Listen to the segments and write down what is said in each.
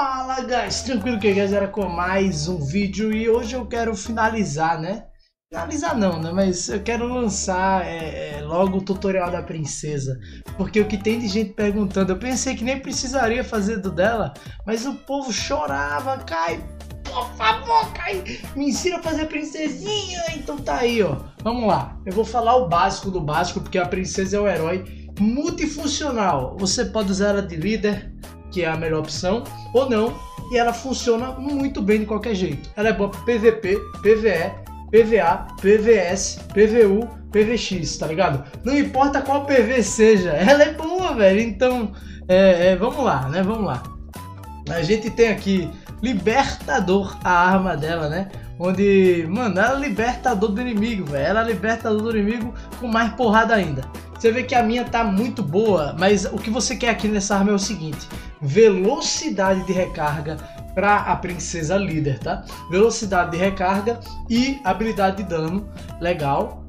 Fala, guys! Tranquilo, KayGratz com mais um vídeo e hoje eu quero finalizar, né? Finalizar não, né? Mas eu quero lançar logo o tutorial da princesa, porque o que tem de gente perguntando, eu pensei que nem precisaria fazer do dela, mas o povo chorava, Kai, por favor, Kai, me ensina a fazer princesinha, então tá aí, ó. Vamos lá, eu vou falar o básico do básico, porque a princesa é o herói multifuncional, você pode usar ela de líder, que é a melhor opção, ou não, e ela funciona muito bem de qualquer jeito. Ela é boa para PVP, PVE, PVA, PVS, PVU, PVX, tá ligado? Não importa qual PV seja, ela é boa, velho. Então, vamos lá, né? Vamos lá. A gente tem aqui Libertador, a arma dela, né? Onde, mano, ela é libertador do inimigo, velho. Ela é libertador do inimigo com mais porrada ainda. Você vê que a minha tá muito boa, mas o que você quer aqui nessa arma é o seguinte: velocidade de recarga para a princesa líder, tá? Velocidade de recarga e habilidade de dano, legal.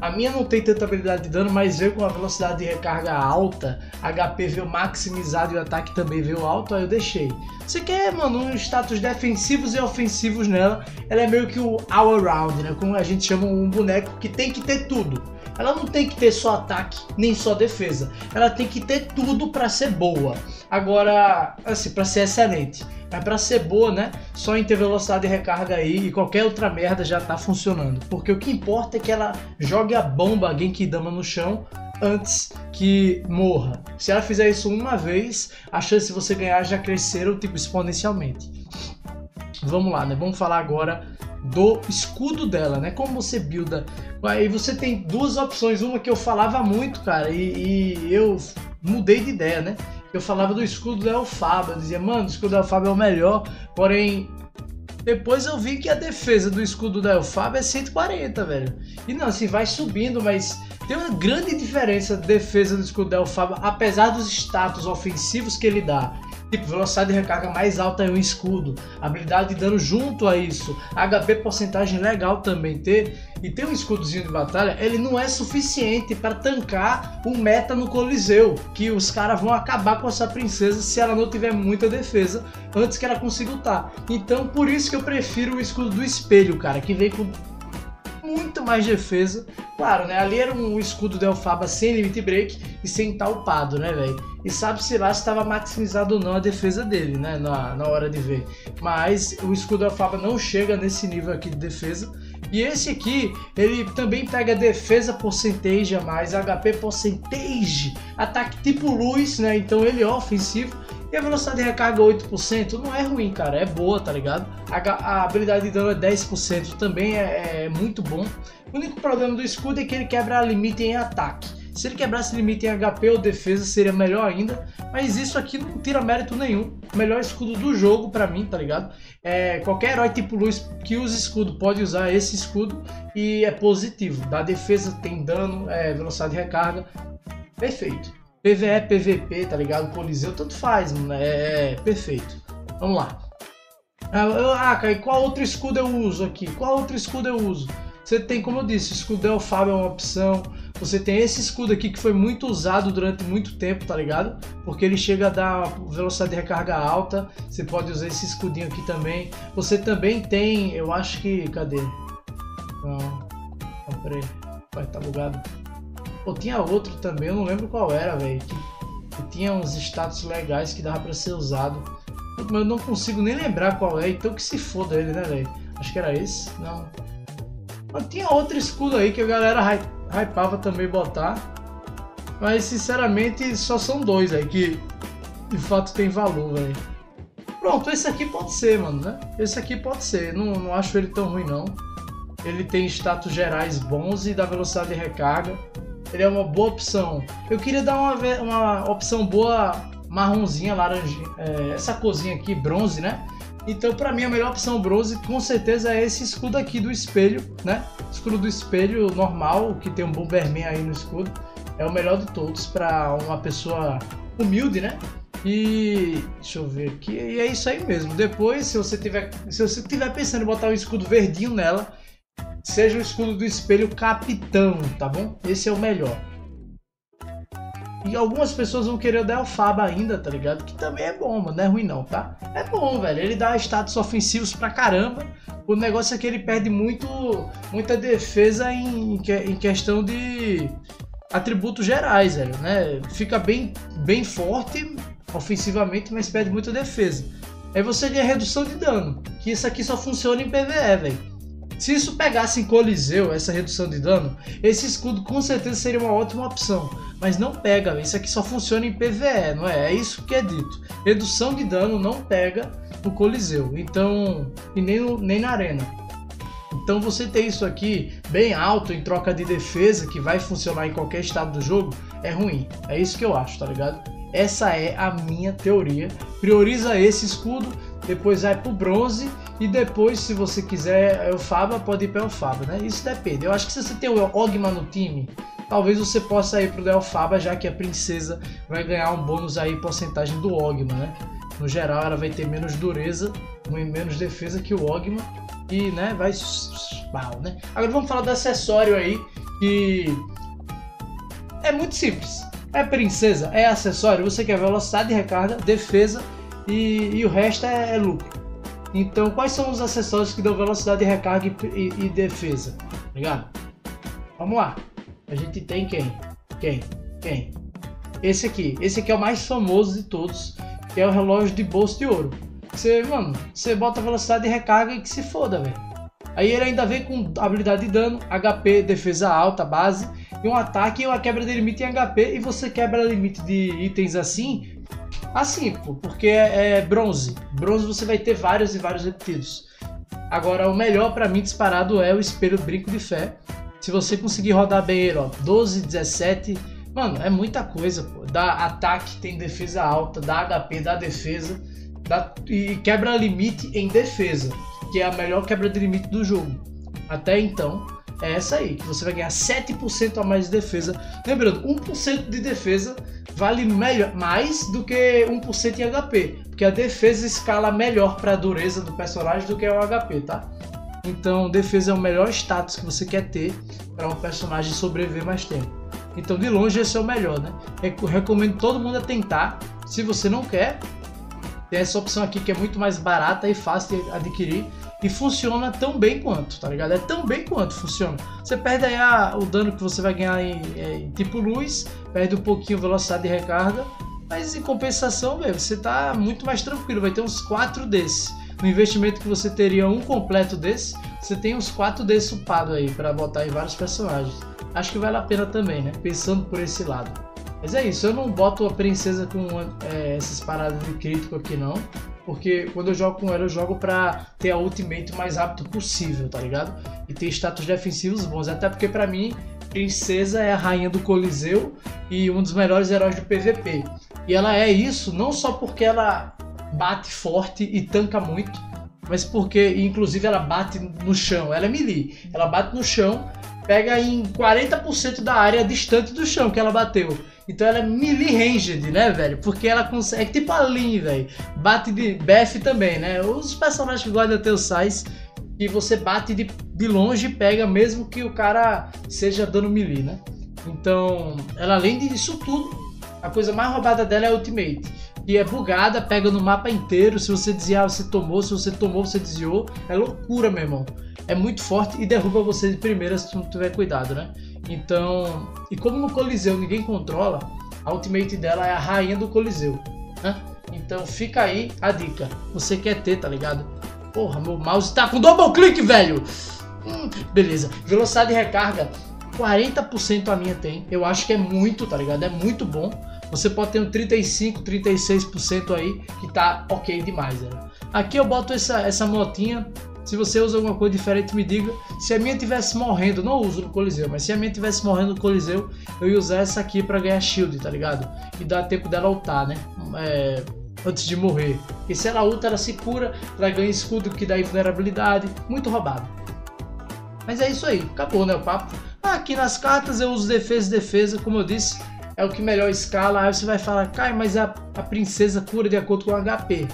A minha não tem tanta habilidade de dano, mas veio com a velocidade de recarga alta, HP veio maximizado e o ataque também veio alto, aí eu deixei. Você quer, mano, uns status defensivos e ofensivos nela, ela é meio que o all-around, né? Como a gente chama um boneco que tem que ter tudo. Ela não tem que ter só ataque, nem só defesa. Ela tem que ter tudo para ser boa. Agora, assim, para ser excelente. Mas para ser boa, né? Só em ter velocidade de recarga aí e qualquer outra merda já tá funcionando. Porque o que importa é que ela jogue a bomba Genkidama no chão antes que morra. Se ela fizer isso uma vez, a chance de você ganhar já cresceram, tipo, exponencialmente. Vamos lá, né? Vamos falar agora do escudo dela, né? Como você builda. Aí você tem duas opções, uma que eu falava muito, cara, e eu mudei de ideia, né? Eu falava do escudo da Elphaba, eu dizia, mano, o escudo da Elphaba é o melhor, porém, depois eu vi que a defesa do escudo da Elphaba é 140, velho. E não, assim, vai subindo, mas tem uma grande diferença de defesa do escudo da Elphaba, apesar dos status ofensivos que ele dá. Tipo, velocidade de recarga mais alta é um escudo, habilidade de dano junto a isso, HP porcentagem legal também ter, e ter um escudozinho de batalha, ele não é suficiente para tancar o meta no Coliseu, que os caras vão acabar com essa princesa se ela não tiver muita defesa antes que ela consiga lutar. Então, por isso que eu prefiro o escudo do espelho, cara, que vem com muito mais defesa. Claro, né? Ali era um escudo da Elphaba sem limit break e sem talpado, né, velho? E sabe-se lá se estava maximizado ou não a defesa dele, né? Na hora de ver. Mas o escudo da Elphaba não chega nesse nível aqui de defesa. E esse aqui, ele também pega defesa porcentagem a mais, HP porcentagem, ataque tipo luz, né? Então ele é ofensivo. E a velocidade de recarga 8% não é ruim, cara. É boa, tá ligado? A habilidade de dano é 10%, também é muito bom. O único problema do escudo é que ele quebra a limite em ataque. Se ele quebrasse limite em HP ou defesa seria melhor ainda, mas isso aqui não tira mérito nenhum. Melhor escudo do jogo pra mim, tá ligado? Qualquer herói tipo luz que usa escudo pode usar esse escudo e é positivo. Da defesa tem dano, velocidade de recarga, perfeito. PVE, PVP, tá ligado? Coliseu, tanto faz, mano, perfeito. Vamos lá. Cara, qual outro escudo eu uso aqui? Qual outro escudo eu uso? Você tem, como eu disse, o escudo da Elphaba é uma opção. Você tem esse escudo aqui que foi muito usado durante muito tempo, tá ligado? Porque ele chega a dar velocidade de recarga alta. Você pode usar esse escudinho aqui também. Você também tem, eu acho que... Cadê? Não, peraí. Vai, tá bugado. Pô, tinha outro também, eu não lembro qual era, velho. Que tinha uns status legais que dava pra ser usado. Mas eu não consigo nem lembrar qual é, então que se foda ele, né, velho? Acho que era esse? Não. Mas tinha outro escudo aí que a galera hypava também botar. Mas sinceramente só são dois aí que de fato tem valor, velho. Pronto, esse aqui pode ser, mano, né? Esse aqui pode ser, não acho ele tão ruim não. Ele tem status gerais bons e dá velocidade de recarga. Ele é uma boa opção. Eu queria dar uma opção boa marronzinha, laranjinha, essa corzinha aqui, bronze, né? Então, pra mim, a melhor opção bronze, com certeza, é esse escudo aqui do espelho, né? Escudo do espelho normal, que tem um Bomberman aí no escudo. É o melhor de todos pra uma pessoa humilde, né? E... deixa eu ver aqui. E é isso aí mesmo. Depois, se você tiver pensando em botar um escudo verdinho nela, seja o escudo do espelho capitão, tá bom? Esse é o melhor. E algumas pessoas vão querer o da Elphaba ainda, tá ligado? Que também é bom, mano. Não é ruim não, tá? É bom, velho. Ele dá status ofensivos pra caramba. O negócio é que ele perde muita defesa em questão de atributos gerais, velho, né? Fica bem forte ofensivamente, mas perde muita defesa. Aí você ganha redução de dano, que isso aqui só funciona em PvE, velho. Se isso pegasse em Coliseu, essa redução de dano, esse escudo com certeza seria uma ótima opção. Mas não pega, véio. Isso aqui só funciona em PvE, não é? É isso que é dito. Redução de dano não pega no Coliseu, então, e nem na Arena. Então você ter isso aqui bem alto em troca de defesa, que vai funcionar em qualquer estado do jogo, é ruim. É isso que eu acho, tá ligado? Essa é a minha teoria. Prioriza esse escudo, depois vai pro bronze e depois, se você quiser Elphaba, pode ir pra Elphaba, né? Isso depende. Eu acho que se você tem o Ogma no time, talvez você possa ir pro Elphaba, já que a princesa vai ganhar um bônus aí, porcentagem do Ogma, né? No geral ela vai ter menos dureza, menos defesa que o Ogma. E, né, vai mal, né? Agora vamos falar do acessório aí, que é muito simples. É princesa, é acessório, você quer velocidade de recarga, defesa e o resto é lucro. Então, quais são os acessórios que dão velocidade de recarga e defesa? Ligado? Vamos lá. A gente tem quem? Esse aqui é o mais famoso de todos, que é o relógio de bolso de ouro. Você bota velocidade de recarga e que se foda, velho. Aí ele ainda vem com habilidade de dano, HP, defesa alta, base, e um ataque e uma quebra de limite em HP. E você quebra limite de itens assim, pô, porque é bronze. Bronze você vai ter vários e vários repetidos. Agora, o melhor pra mim disparado é o espelho brinco de fé. Se você conseguir rodar bem ele, ó, 12, 17... Mano, é muita coisa, pô. Dá ataque, tem defesa alta, dá HP, dá defesa... E quebra limite em defesa, que é a melhor quebra de limite do jogo até então. É essa aí, que você vai ganhar 7% a mais de defesa. Lembrando, 1% de defesa vale melhor, mais do que 1% em HP, porque a defesa escala melhor para a dureza do personagem do que o HP, tá? Então defesa é o melhor status que você quer ter para um personagem sobreviver mais tempo. Então de longe esse é o melhor, né? Eu recomendo todo mundo a tentar. Se você não quer, tem essa opção aqui que é muito mais barata e fácil de adquirir e funciona tão bem quanto, tá ligado? É tão bem quanto funciona. Você perde aí o dano que você vai ganhar em tipo luz, perde um pouquinho a velocidade de recarga, mas em compensação, velho, você tá muito mais tranquilo, vai ter uns 4 desses. No investimento que você teria um completo desse, você tem uns 4 desses upado aí pra botar em vários personagens. Acho que vale a pena também, né? Pensando por esse lado. Mas é isso, eu não boto a princesa com essas paradas de crítico aqui não, porque quando eu jogo com ela, eu jogo pra ter a ultimate o mais rápido possível, tá ligado? E ter status defensivos bons, até porque pra mim, princesa é a rainha do Coliseu e um dos melhores heróis do PvP. E ela é isso, não só porque ela bate forte e tanca muito, mas porque, inclusive, ela bate no chão, ela é melee, ela bate no chão, pega em 40% da área distante do chão que ela bateu. Então ela é melee ranged, né, velho? Porque ela consegue, tipo a Lin, velho. Bate de BF também, né? Os personagens que guardam até o size, que você bate de longe e pega, mesmo que o cara seja dando melee, né? Então, ela além disso tudo, a coisa mais roubada dela é a ultimate. E é bugada, pega no mapa inteiro. Se você desviar, você tomou. Se você tomou, você desviou. É loucura, meu irmão. É muito forte e derruba você de primeira se não tiver cuidado, né? Então, e como no Coliseu ninguém controla, a ultimate dela é a rainha do Coliseu, né? Então fica aí a dica. Você quer ter, tá ligado? Porra, meu mouse tá com double click, velho! Beleza. Velocidade de recarga, 40% a minha tem. Eu acho que é muito, tá ligado? É muito bom. Você pode ter um 35%, 36% aí, que tá ok demais, velho. Aqui eu boto essa motinha. Se você usa alguma coisa diferente, me diga. Se a minha tivesse morrendo, não uso no Coliseu, mas se a minha tivesse morrendo no Coliseu, eu ia usar essa aqui pra ganhar shield, tá ligado? E dar tempo dela ultar, né? Antes de morrer. E se ela ulta, ela se cura, ela ganha escudo que dá invulnerabilidade. Muito roubado. Mas é isso aí, acabou, né, o papo? Aqui nas cartas eu uso defesa, como eu disse, é o que melhor escala. Aí você vai falar, Kai, mas a princesa cura de acordo com o HP.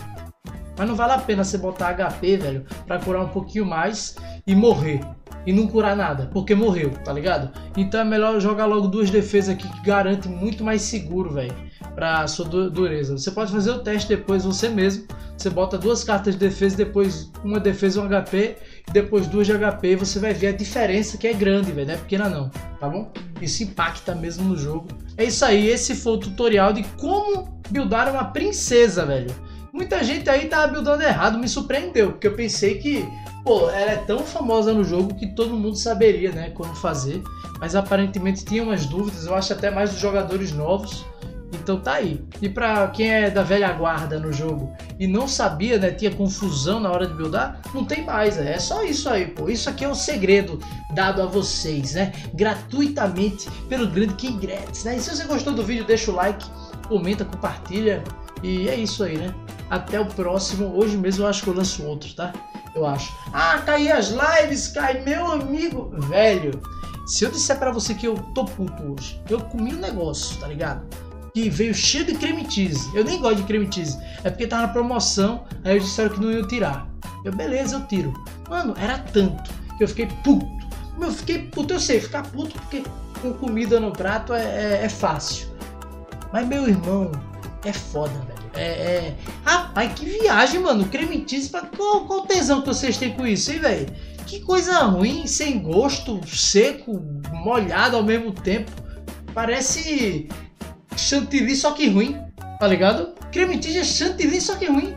Mas não vale a pena você botar HP, velho, pra curar um pouquinho mais e morrer. e não curar nada, porque morreu, tá ligado? Então é melhor jogar logo duas defesas aqui, que garante muito mais seguro, velho, pra sua dureza. Você pode fazer o teste depois você mesmo. Você bota duas cartas de defesa, depois uma defesa, um HP, e depois duas de HP, e você vai ver a diferença, que é grande, velho, não é pequena não, tá bom? Isso impacta mesmo no jogo. É isso aí, esse foi o tutorial de como buildar uma princesa, velho. Muita gente aí tava buildando errado, me surpreendeu, porque eu pensei que, pô, ela é tão famosa no jogo que todo mundo saberia, né, como fazer. Mas aparentemente tinha umas dúvidas, eu acho até mais dos jogadores novos. Então tá aí. E pra quem é da velha guarda no jogo e não sabia, né, tinha confusão na hora de buildar, não tem mais, né? É só isso aí, pô. Isso aqui é um segredo dado a vocês, né, gratuitamente pelo grande KayGratz, né? E se você gostou do vídeo, deixa o like, comenta, compartilha, e é isso aí, né? Até o próximo. Hoje mesmo eu acho que eu lanço outro, tá? Eu acho. Ah, caí as lives, cai, meu amigo. Velho, se eu disser pra você que eu tô puto hoje, eu comi um negócio, tá ligado? Que veio cheio de creme cheese. Eu nem gosto de creme cheese. É porque tava na promoção, aí eles disseram que não iam tirar. Eu, beleza, eu tiro. Mano, era tanto que eu fiquei puto. Eu fiquei puto, eu sei, ficar puto porque com comida no prato é fácil. Mas, meu irmão, é foda, velho. Rapaz, que viagem, mano. Creme cheese, qual tesão que vocês têm com isso, hein, velho? Que coisa ruim, sem gosto, seco, molhado ao mesmo tempo. Parece chantilly, só que ruim, tá ligado? Creme cheese é chantilly, só que ruim.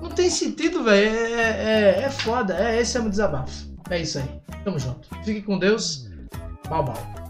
Não tem sentido, velho. É foda. Esse é o meu desabafo. É isso aí. Tamo junto. Fique com Deus. Bau, bau.